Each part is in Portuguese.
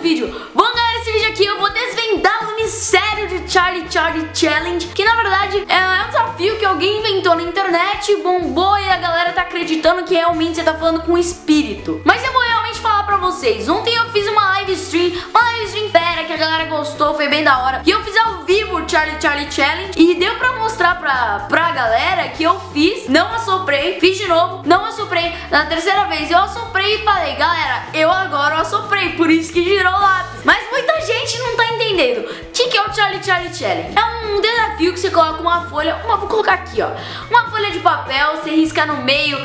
vídeo. Bom, galera, esse vídeo aqui eu vou desvendar o mistério de Charlie Charlie Challenge, que na verdade é um desafio que alguém inventou na internet, bombou e a galera tá acreditando que realmente você tá falando com o espírito. Mas eu vou realmente falar pra vocês, ontem eu fiz uma live stream fera, que a galera gostou, foi bem da hora. E eu fiz ao vivo o Charlie Charlie Challenge e deu pra mostrar pra galera que eu fiz, não assoprei, fiz de novo, não assoprei. Na terceira vez eu assoprei e falei, galera, eu agora assoprei, por isso que girou o lápis. Mas muita gente não tá entendendo. O que é o Charlie Charlie Challenge? É um desafio que você coloca uma folha, vou colocar aqui, ó, uma folha de papel, você risca no meio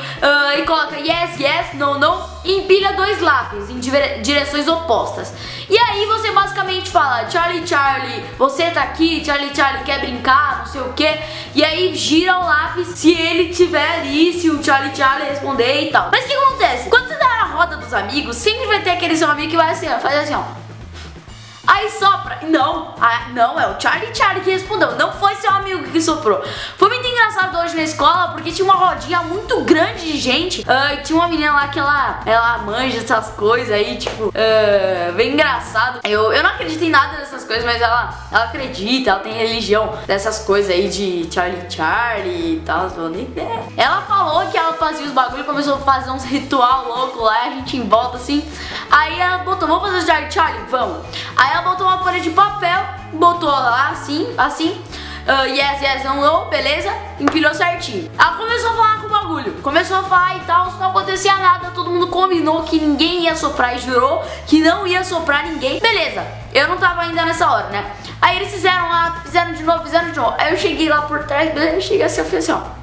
e coloca yes, yes, no, no, e empilha dois lápis em direções opostas. E aí você basicamente fala, Charlie, Charlie, você tá aqui, Charlie, Charlie, quer brincar, não sei o que. E aí gira o lápis se ele tiver ali, se o Charlie, Charlie responder e tal. Mas o que acontece? Quando você tá na roda dos amigos, sempre vai ter aquele seu amigo que vai assim, ó, faz assim, ó. Aí sopra, não, é o Charlie Charlie que respondeu, não foi seu amigo que soprou. Foi muito engraçado hoje na escola, porque tinha uma rodinha muito grande de gente. Tinha uma menina lá que ela manja essas coisas aí, tipo, bem engraçado. Eu não acredito em nada dessas coisas, mas ela acredita, ela tem religião dessas coisas aí de Charlie Charlie e tal, não nem ideia. Ela falou que ela fazia os bagulhos, começou a fazer uns ritual louco lá, a gente em volta assim. Aí ela botou, vamos fazer o Charlie Charlie? Vamos. Aí ela botou uma folha de papel, botou lá assim, yes, yes, não, não, beleza, empilhou certinho. Ela começou a falar com o bagulho, começou a falar e tal, não acontecia nada, todo mundo combinou que ninguém ia soprar e jurou que não ia soprar ninguém. Beleza, eu não tava ainda nessa hora, né? Aí eles fizeram lá, fizeram de novo, aí eu cheguei lá por trás, beleza, cheguei assim, eu fiz assim, ó.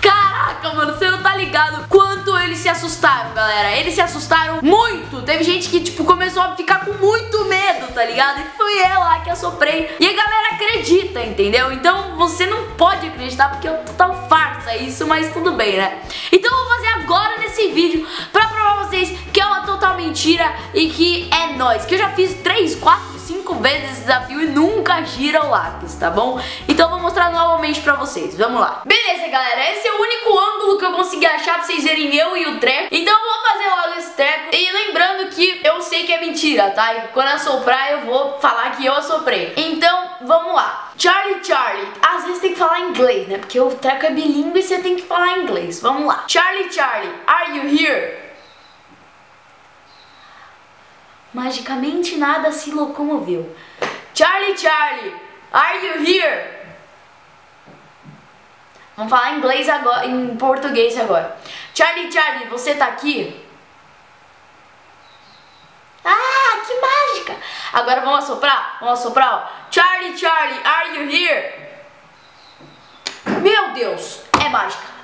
Caraca, mano, você não tá ligado quanto eles se assustaram, galera. Eles se assustaram muito. Teve gente que, tipo, começou a ficar com muito medo, tá ligado? E foi eu lá que assoprei. E a galera acredita, entendeu? Então você não pode acreditar, porque é uma total farsa isso, mas tudo bem, né? Então eu vou fazer agora nesse vídeo pra provar pra vocês que é uma total mentira e que é nóis. Que eu já fiz 3, 4, 5 vezes esse desafio e nunca gira o lápis, tá bom? Então eu vou mostrar novamente pra vocês, vamos lá. Beleza, galera, esse é o único ângulo que eu consegui achar pra vocês verem eu e o treco. Então eu vou fazer logo esse treco. E lembrando que eu sei que é mentira, tá? E quando assoprar eu vou falar que eu assoprei. Então, vamos lá. Charlie, Charlie. Às vezes tem que falar inglês, né? Porque o treco é bilíngue e você tem que falar inglês. Vamos lá. Charlie, Charlie, are you here? Magicamente nada se locomoveu. Charlie, Charlie, are you here? Vamos falar em inglês agora, em português agora. Charlie, Charlie, você tá aqui? Ah, que mágica! Agora vamos assoprar? Vamos assoprar, ó. Charlie, Charlie, are you here? Meu Deus,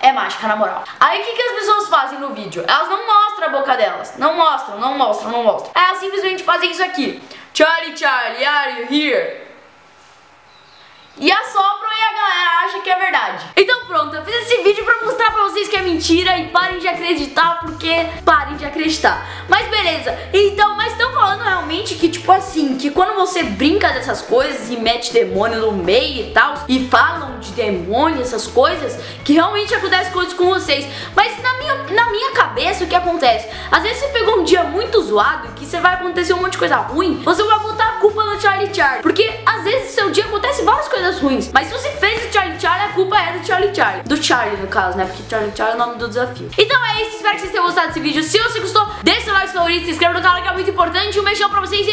é mágica, na moral. Aí o que as pessoas fazem no vídeo? Elas não mostram a boca delas, não mostram. Elas simplesmente fazem isso aqui. Charlie, Charlie, are you here? E assopram e a galera acha que é verdade. Então pronto, eu fiz esse vídeo pra mostrar pra vocês que é mentira e parem de acreditar, porque parem de acreditar. Mas beleza, então, mas estão falando realmente que tipo assim, que quando você brinca dessas coisas e mete demônio no meio e tal, e falam de demônio, essas coisas, que realmente acontece coisas com vocês. Mas na minha cabeça o que acontece? Às vezes você pegou um dia muito zoado, que você vai acontecer um monte de coisa ruim, você vai botar a culpa no Charlie Charlie, porque às vezes seu dia acontece várias coisas ruins, mas se você fez o Charlie Charlie, a culpa é do Charlie Charlie, do Charlie no caso, né? Porque Charlie Charlie é o nome do desafio. Então é isso, espero que vocês tenham gostado desse vídeo. Se você gostou, deixa seu like favorito, se inscreva no canal que é muito importante. Um beijão pra vocês.